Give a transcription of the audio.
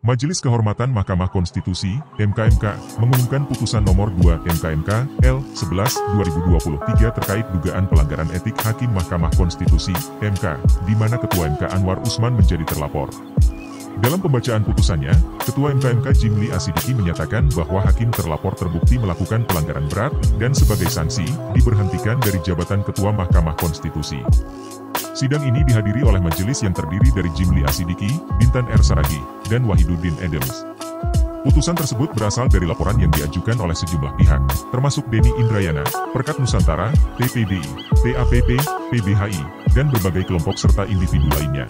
Majelis Kehormatan Mahkamah Konstitusi, MKMK, mengumumkan putusan nomor 2 MKMK L-11/2023 terkait dugaan pelanggaran etik Hakim Mahkamah Konstitusi, MK, di mana Ketua MK Anwar Usman menjadi terlapor. Dalam pembacaan putusannya, Ketua MKMK Jimly Asshiddiqie menyatakan bahwa hakim terlapor terbukti melakukan pelanggaran berat dan sebagai sanksi, diberhentikan dari jabatan Ketua Mahkamah Konstitusi. Sidang ini dihadiri oleh majelis yang terdiri dari Jimly Asshiddiqie, Bintan R Saragih, dan Wahiduddin Adams. Putusan tersebut berasal dari laporan yang diajukan oleh sejumlah pihak, termasuk Denny Indrayana, PEREKAT Nusantara, TPDI, TAPP, PBHI, dan berbagai kelompok serta individu lainnya.